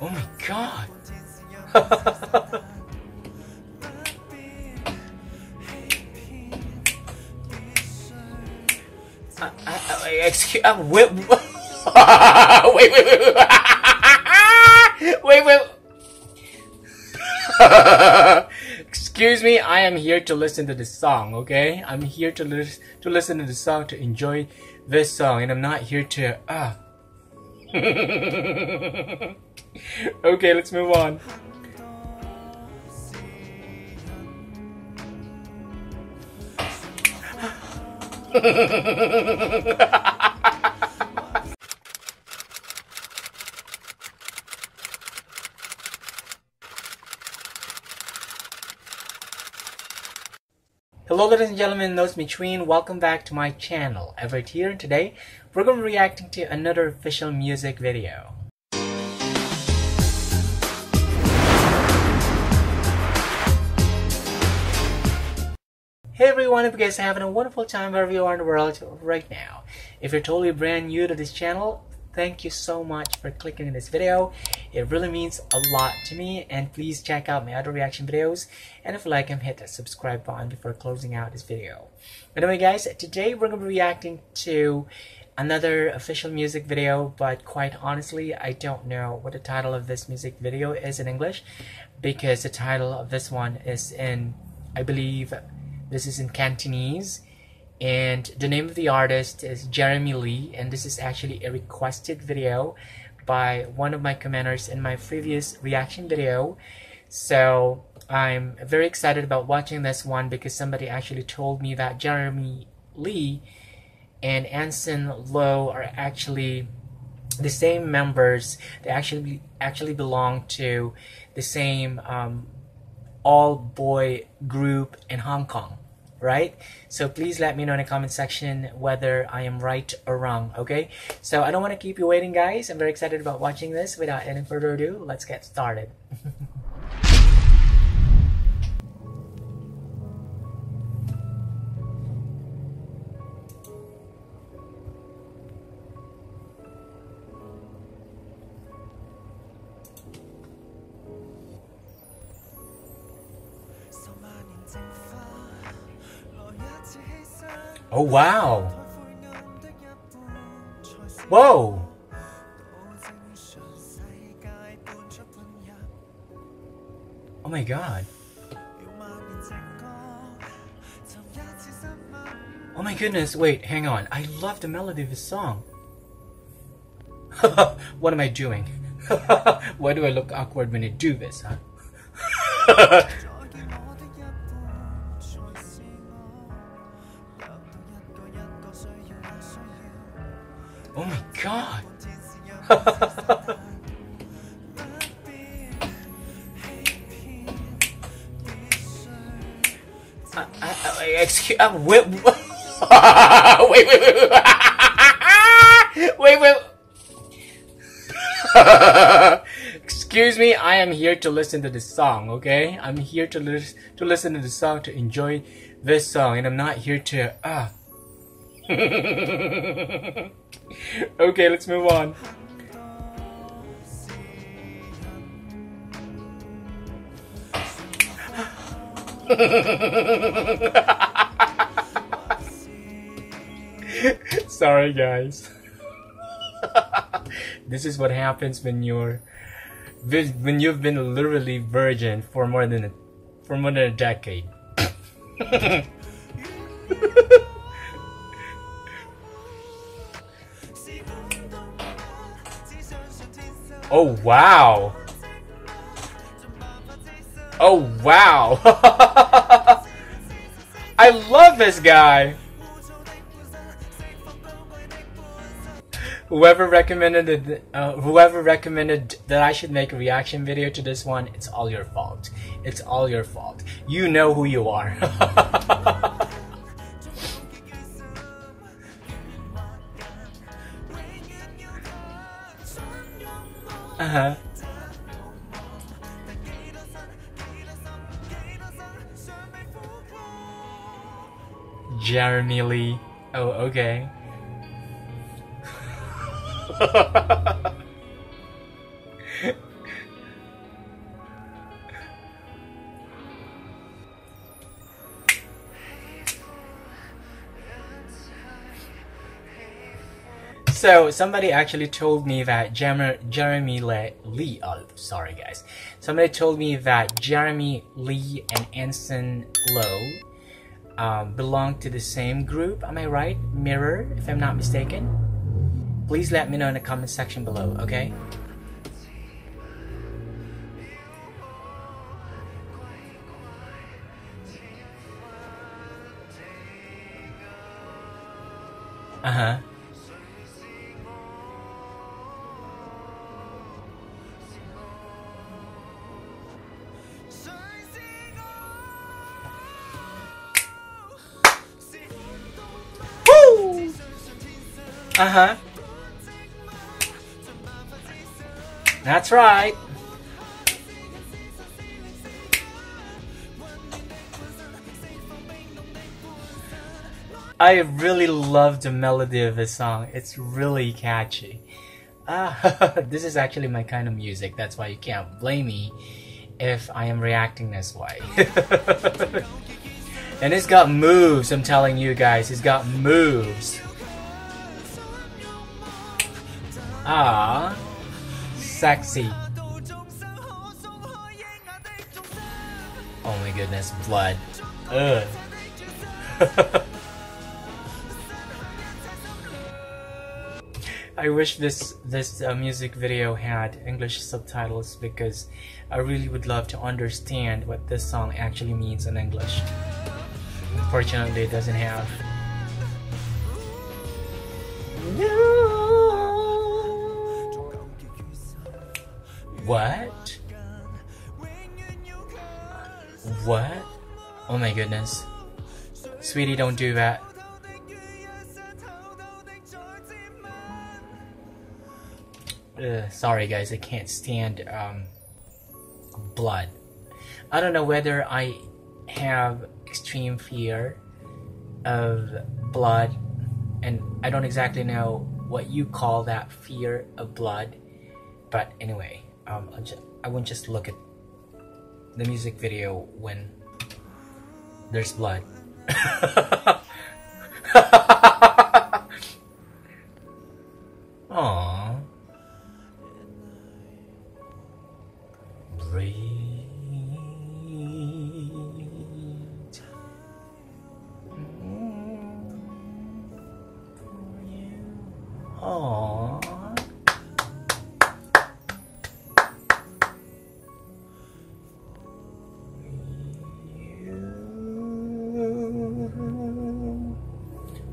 Oh my god! Wait. Excuse me, I am here to listen to this song, okay? I'm here to listen to the song, to enjoy this song, and I'm not here to, Okay, let's move on. Hello ladies and gentlemen, Nose Between, welcome back to my channel, Everett here, and today we're going to be reacting to another official music video. Hey everyone, if you guys are having a wonderful time wherever you are in the world right now. If you're totally brand new to this channel, thank you so much for clicking this video. It really means a lot to me, and please check out my other reaction videos, and if you like them, hit that subscribe button before closing out this video. Anyway guys, today we're going to be reacting to another official music video, but quite honestly, I don't know what the title of this music video is in English, because the title of this one is in, I believe, this is in Cantonese, and the name of the artist is Jeremy Lee, and this is actually a requested video by one of my commenters in my previous reaction video. So I'm very excited about watching this one because somebody actually told me that Jeremy Lee and Anson Lo are actually the same members. They actually belong to the same all-boy group in Hong Kong. Right? So please let me know in the comment section whether I am right or wrong, okay? So I don't want to keep you waiting, guys. I'm very excited about watching this. Without any further ado, let's get started. Oh wow! Whoa! Oh my god! Oh my goodness! Wait, hang on. I love the melody of this song. What am I doing? Why do I look awkward when I do this? Huh? Oh my god! Wait. Excuse me, I am here to listen to this song, okay? I'm here to listen to this song, to enjoy this song, and I'm not here to, Okay, let's move on. Sorry guys. This is what happens when you've been literally virgin for more than a decade. Oh wow! Oh wow! I love this guy! Whoever recommended that I should make a reaction video to this one, it's all your fault. It's all your fault. You know who you are. Uh-huh. Jeremy Lee. Oh, okay. So somebody actually told me that Jeremy Lee. Oh, sorry guys. Somebody told me that Jeremy Lee and Anson Lo belong to the same group. Am I right? Mirror, if I'm not mistaken. Please let me know in the comment section below. Okay. Uh-huh. Woo! Uh-huh. That's right. I really love the melody of this song. It's really catchy. This is actually my kind of music. That's why you can't blame me if I am reacting this way. And it's got moves, I'm telling you guys. It's got moves. Ah, sexy. Oh my goodness, blood. Ugh. I wish this music video had English subtitles, because I really would love to understand what this song actually means in English. Unfortunately, it doesn't have. No. What? What? Oh my goodness. Sweetie, don't do that. Sorry guys, I can't stand blood. I don't know whether I have extreme fear of blood, and I don't exactly know what you call that fear of blood. But anyway, I wouldn't just look at the music video when there's blood.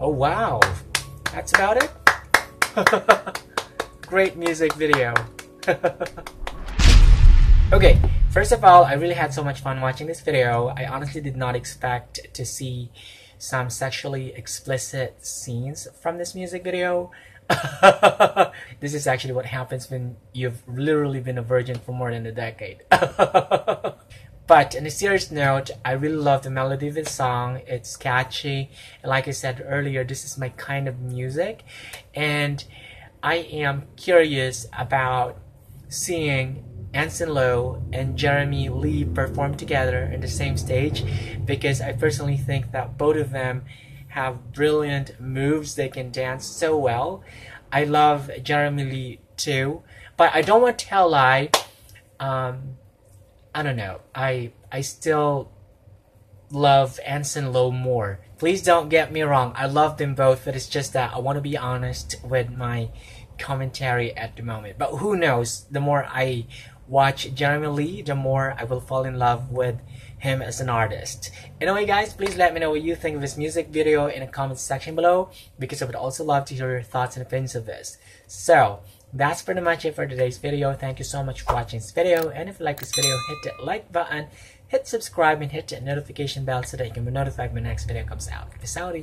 Oh, wow, that's about it. Great music video. Okay, first of all, I really had so much fun watching this video. I honestly did not expect to see some sexually explicit scenes from this music video. This is actually what happens when you've literally been a virgin for more than a decade. But on a serious note, I really love the melody of this song. It's catchy, and like I said earlier, this is my kind of music, and I am curious about seeing Anson Lo and Jeremy Lee perform together in the same stage, because I personally think that both of them have brilliant moves. They can dance so well. I love Jeremy Lee too, but I don't want to tell a lie. I don't know. I still love Anson Lo more. Please don't get me wrong. I love them both, but it's just that I want to be honest with my commentary at the moment. But who knows? The more I watch Jeremy Lee, the more I will fall in love with him as an artist. Anyway guys, please let me know what you think of this music video in the comments section below, because I would also love to hear your thoughts and opinions of this. So that's pretty much it for today's video. Thank you so much for watching this video, and if you like this video, hit that like button, hit subscribe, and hit that notification bell so that you can be notified when the next video comes out. Peace out.